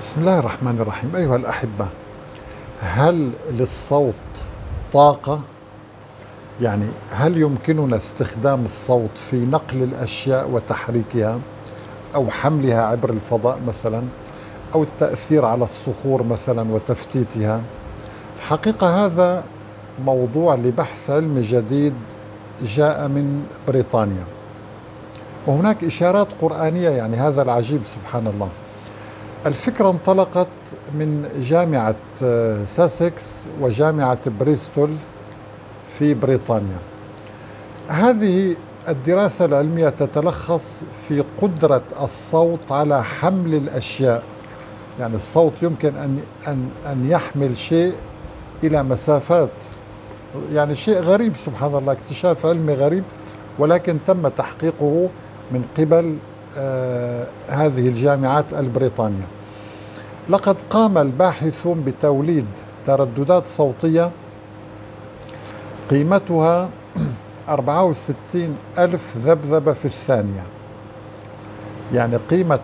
بسم الله الرحمن الرحيم. أيها الأحبة، هل للصوت طاقة؟ يعني هل يمكننا استخدام الصوت في نقل الأشياء وتحريكها أو حملها عبر الفضاء مثلا، أو التأثير على الصخور مثلا وتفتيتها؟ الحقيقة هذا موضوع لبحث علمي جديد جاء من بريطانيا، وهناك إشارات قرآنية، يعني هذا العجيب سبحان الله. الفكرة انطلقت من جامعة ساسكس وجامعة بريستول في بريطانيا. هذه الدراسة العلمية تتلخص في قدرة الصوت على حمل الأشياء، يعني الصوت يمكن أن يحمل شيء إلى مسافات، يعني شيء غريب سبحان الله، اكتشاف علمي غريب، ولكن تم تحقيقه من قبل هذه الجامعات البريطانية. لقد قام الباحثون بتوليد ترددات صوتية قيمتها 64 ألف ذبذبة في الثانية، يعني قيمة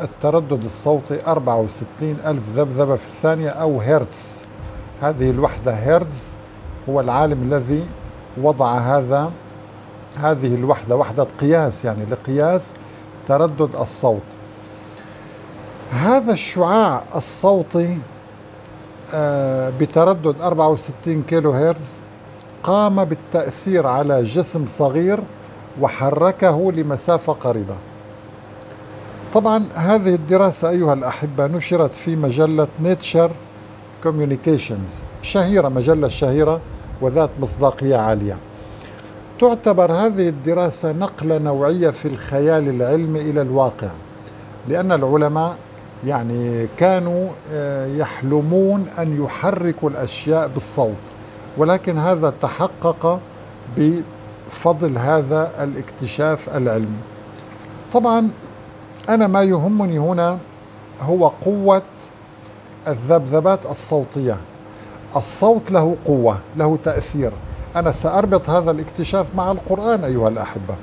التردد الصوتي 64 ألف ذبذبة في الثانية أو هيرتز. هذه الوحدة هيرتز هو العالم الذي وضع هذه الوحدة، وحدة قياس يعني لقياس تردد الصوت. هذا الشعاع الصوتي بتردد 64 كيلو هيرتز قام بالتأثير على جسم صغير وحركه لمسافة قريبة. طبعا هذه الدراسة أيها الأحبة نشرت في مجلة نيتشر كوميونيكيشنز، شهيرة، مجلة شهيرة وذات مصداقية عالية. تعتبر هذه الدراسة نقلة نوعية في الخيال العلمي إلى الواقع، لأن العلماء يعني كانوا يحلمون أن يحركوا الأشياء بالصوت، ولكن هذا تحقق بفضل هذا الاكتشاف العلمي. طبعا أنا ما يهمني هنا هو قوة الذبذبات الصوتية. الصوت له قوة، له تأثير. أنا سأربط هذا الاكتشاف مع القرآن أيها الأحبة.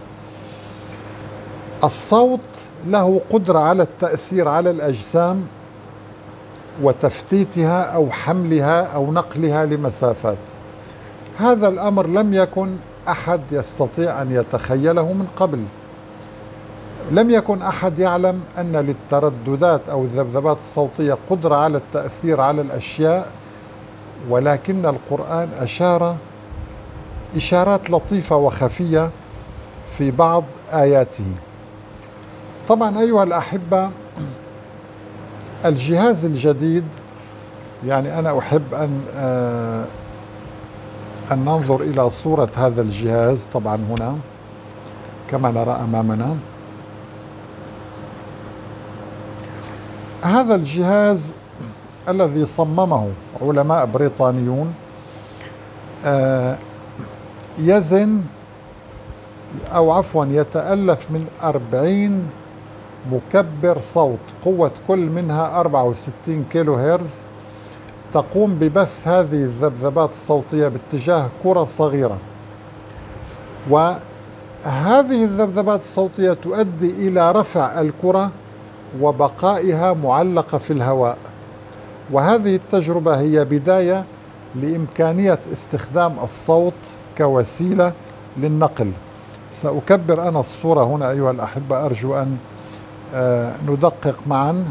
الصوت له قدرة على التأثير على الأجسام وتفتيتها أو حملها أو نقلها لمسافات. هذا الأمر لم يكن أحد يستطيع أن يتخيله من قبل. لم يكن أحد يعلم أن للترددات أو الذبذبات الصوتية قدرة على التأثير على الأشياء، ولكن القرآن أشار إشارات لطيفة وخفية في بعض آياته. طبعا أيها الأحبة الجهاز الجديد، يعني أنا أحب أن ننظر إلى صورة هذا الجهاز. طبعا هنا كما نرى أمامنا هذا الجهاز الذي صممه علماء بريطانيون يزن أو عفوا يتألف من 40 مكبر صوت، قوة كل منها 64 كيلو هيرز. تقوم ببث هذه الذبذبات الصوتية باتجاه كرة صغيرة، وهذه الذبذبات الصوتية تؤدي إلى رفع الكرة وبقائها معلقة في الهواء. وهذه التجربة هي بداية لإمكانية استخدام الصوت كوسيلة للنقل. سأكبر أنا الصورة هنا أيها الأحبة، أرجو أن ندقق معا.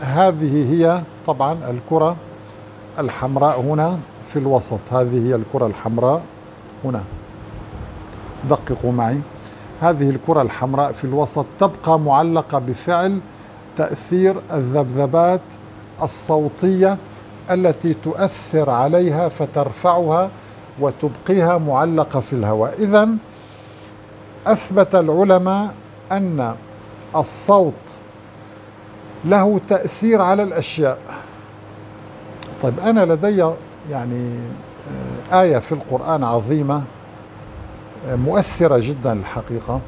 هذه هي طبعا الكرة الحمراء هنا في الوسط، هذه هي الكرة الحمراء هنا، دققوا معي. هذه الكرة الحمراء في الوسط تبقى معلقة بفعل تأثير الذبذبات الصوتية التي تؤثر عليها فترفعها وتبقيها معلقة في الهواء. إذن أثبت العلماء أن الصوت له تأثير على الأشياء. طيب أنا لدي يعني آية في القرآن عظيمة مؤثرة جدا الحقيقة.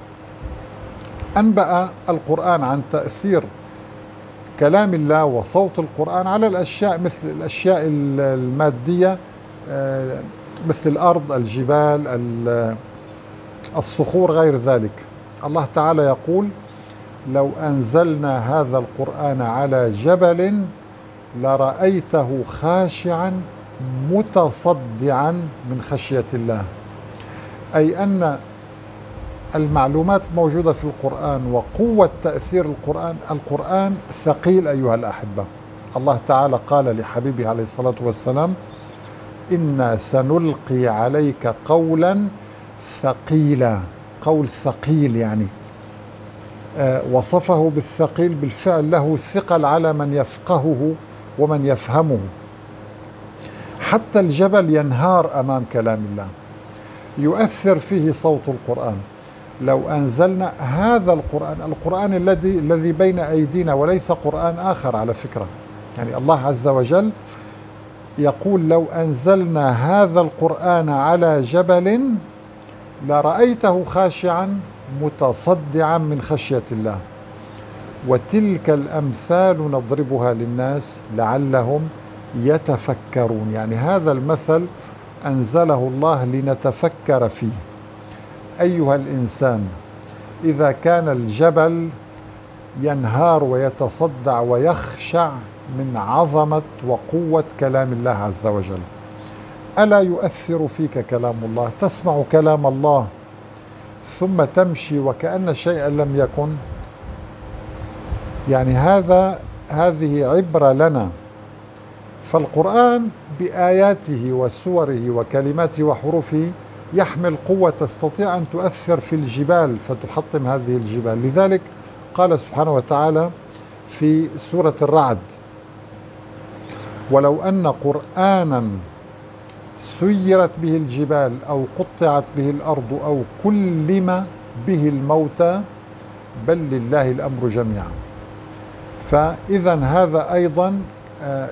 أنبأ القرآن عن تأثير كلام الله وصوت القرآن على الأشياء، مثل الأشياء المادية مثل الأرض، الجبال، الصخور، غير ذلك. الله تعالى يقول: لو أنزلنا هذا القرآن على جبل لرأيته خاشعا متصدعا من خشية الله. أي أن المعلومات الموجودة في القرآن وقوة تأثير القرآن، القرآن ثقيل أيها الأحبة. الله تعالى قال لحبيبه عليه الصلاة والسلام: إنا سنلقي عليك قولا ثقيلا. قول ثقيل يعني وصفه بالثقيل، بالفعل له ثقل على من يفقهه ومن يفهمه. حتى الجبل ينهار أمام كلام الله، يؤثر فيه صوت القرآن. لو أنزلنا هذا القرآن، القرآن الذي بين أيدينا وليس قرآن آخر على فكرة، يعني الله عز وجل يقول لو أنزلنا هذا القرآن على جبل لرأيته خاشعا متصدعا من خشية الله. وتلك الأمثال نضربها للناس لعلهم يتفكرون. يعني هذا المثل أنزله الله لنتفكر فيه. أيها الإنسان، إذا كان الجبل ينهار ويتصدع ويخشع من عظمة وقوة كلام الله عز وجل، ألا يؤثر فيك كلام الله؟ تسمع كلام الله ثم تمشي وكأن شيئا لم يكن. يعني هذه عبرة لنا. فالقرآن بآياته وسوره وكلماته وحروفه يحمل قوة تستطيع أن تؤثر في الجبال فتحطم هذه الجبال. لذلك قال سبحانه وتعالى في سورة الرعد: ولو أن قرآنا سيرت به الجبال أو قطعت به الأرض أو كلم به الموتى بل لله الأمر جميعا. فإذا هذا أيضا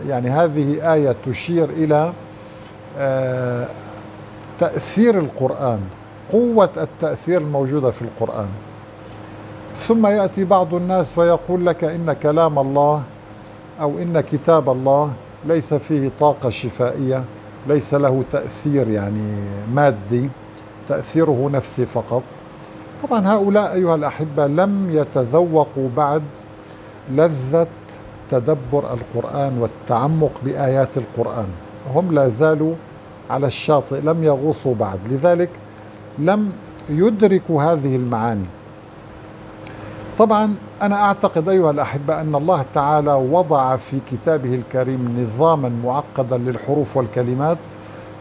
يعني هذه آية تشير إلى تأثير القرآن، قوة التأثير الموجودة في القرآن. ثم يأتي بعض الناس ويقول لك إن كلام الله أو إن كتاب الله ليس فيه طاقة شفائية، ليس له تأثير يعني مادي، تأثيره نفسي فقط. طبعا هؤلاء أيها الأحبة لم يتذوقوا بعد لذة تدبر القرآن والتعمق بآيات القرآن، هم لا زالوا على الشاطئ، لم يغوصوا بعد، لذلك لم يدركوا هذه المعاني. طبعا أنا أعتقد أيها الأحبة أن الله تعالى وضع في كتابه الكريم نظاما معقدا للحروف والكلمات،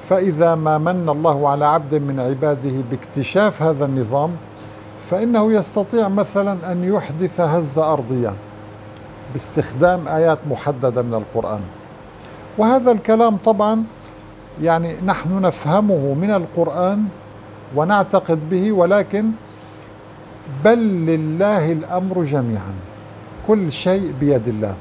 فإذا ما من الله على عبد من عباده باكتشاف هذا النظام فإنه يستطيع مثلا أن يحدث هزة أرضية باستخدام آيات محددة من القرآن. وهذا الكلام طبعا يعني نحن نفهمه من القرآن ونعتقد به، ولكن بل لله الأمر جميعا، كل شيء بيد الله.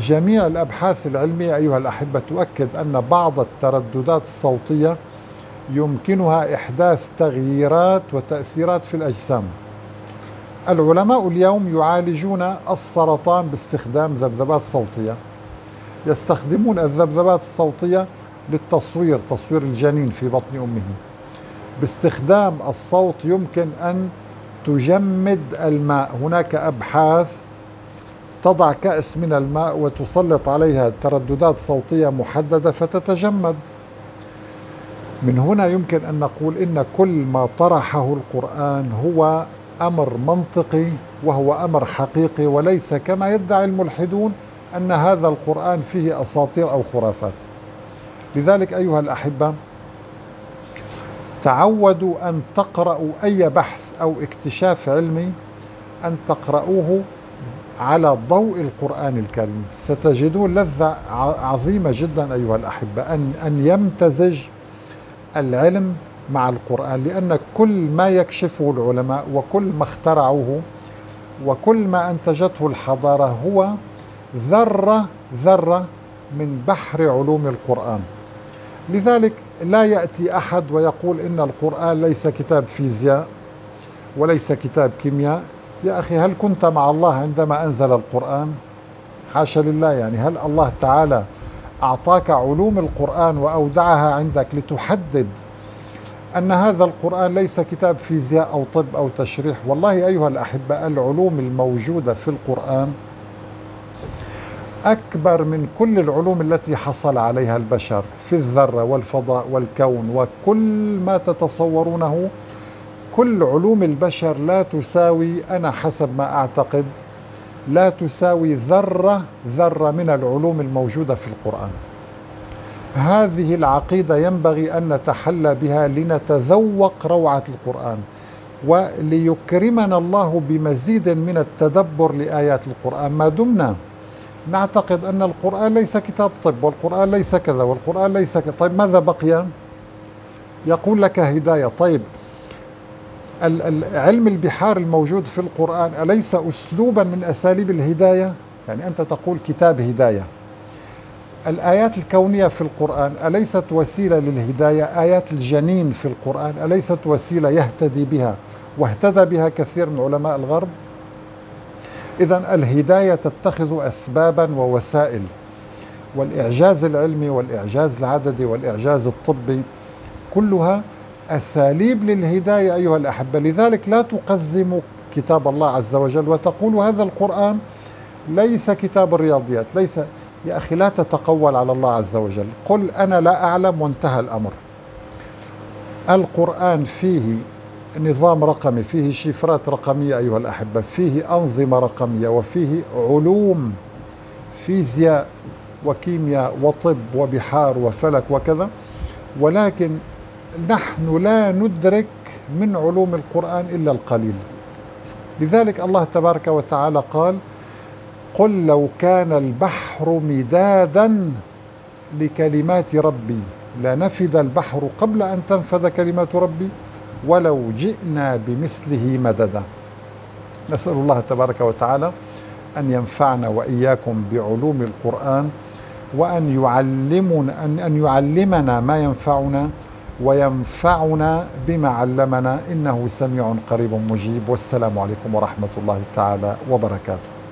جميع الأبحاث العلمية أيها الأحبة تؤكد أن بعض الترددات الصوتية يمكنها إحداث تغييرات وتأثيرات في الأجسام. العلماء اليوم يعالجون السرطان باستخدام ذبذبات صوتية، يستخدمون الذبذبات الصوتية للتصوير، تصوير الجنين في بطن أمه. باستخدام الصوت يمكن أن تجمد الماء، هناك أبحاث تضع كأس من الماء وتسلط عليها ترددات صوتية محددة فتتجمد. من هنا يمكن أن نقول إن كل ما طرحه القرآن هو أمر منطقي وهو أمر حقيقي، وليس كما يدعي الملحدون أن هذا القرآن فيه أساطير أو خرافات. لذلك أيها الأحبة، تعودوا أن تقرأوا أي بحث أو اكتشاف علمي، أن تقرأوه على ضوء القرآن الكريم. ستجدون لذة عظيمة جدا أيها الأحبة أن يمتزج العلم مع القرآن، لأن كل ما يكشفه العلماء وكل ما اخترعوه وكل ما أنتجته الحضارة هو ذرة ذرة من بحر علوم القرآن. لذلك لا يأتي أحد ويقول إن القرآن ليس كتاب فيزياء وليس كتاب كيمياء. يا أخي، هل كنت مع الله عندما أنزل القرآن؟ حاشا لله. يعني هل الله تعالى أعطاك علوم القرآن وأودعها عندك لتحدد أن هذا القرآن ليس كتاب فيزياء أو طب أو تشريح. والله أيها الأحبة، العلوم الموجودة في القرآن أكبر من كل العلوم التي حصل عليها البشر في الذرة والفضاء والكون وكل ما تتصورونه. كل علوم البشر لا تساوي، أنا حسب ما أعتقد، لا تساوي ذرة من العلوم الموجودة في القرآن. هذه العقيدة ينبغي أن نتحلى بها لنتذوق روعة القرآن، وليكرمنا الله بمزيد من التدبر لآيات القرآن. ما دمنا نعتقد أن القرآن ليس كتاب طب، والقرآن ليس كذا، والقرآن ليس كذا، طيب ماذا بقي؟ يقول لك هداية. طيب علم البحار الموجود في القرآن أليس أسلوبا من أساليب الهداية؟ يعني أنت تقول كتاب هداية. الآيات الكونية في القرآن أليست وسيلة للهداية؟ آيات الجنين في القرآن أليست وسيلة يهتدي بها واهتدى بها كثير من علماء الغرب؟ إذن الهداية تتخذ أسبابا ووسائل، والإعجاز العلمي والإعجاز العددي والإعجاز الطبي كلها أساليب للهداية أيها الأحبة. لذلك لا تقزم كتاب الله عز وجل وتقول هذا القرآن ليس كتاب الرياضيات، ليس. يا أخي لا تتقول على الله عز وجل، قل أنا لا أعلم وانتهى الأمر. القرآن فيه نظام رقمي، فيه شفرات رقمية أيها الأحبة، فيه أنظمة رقمية، وفيه علوم فيزياء وكيمياء وطب وبحار وفلك وكذا، ولكن نحن لا ندرك من علوم القرآن إلا القليل. لذلك الله تبارك وتعالى قال: قل لو كان البحر مدادا لكلمات ربي لنفد البحر قبل أن تنفذ كلمات ربي ولو جئنا بمثله مددا. نسأل الله تبارك وتعالى أن ينفعنا وإياكم بعلوم القرآن، وأن يعلمنا ما ينفعنا، وينفعنا بما علمنا، إنه سميع قريب مجيب. والسلام عليكم ورحمة الله تعالى وبركاته.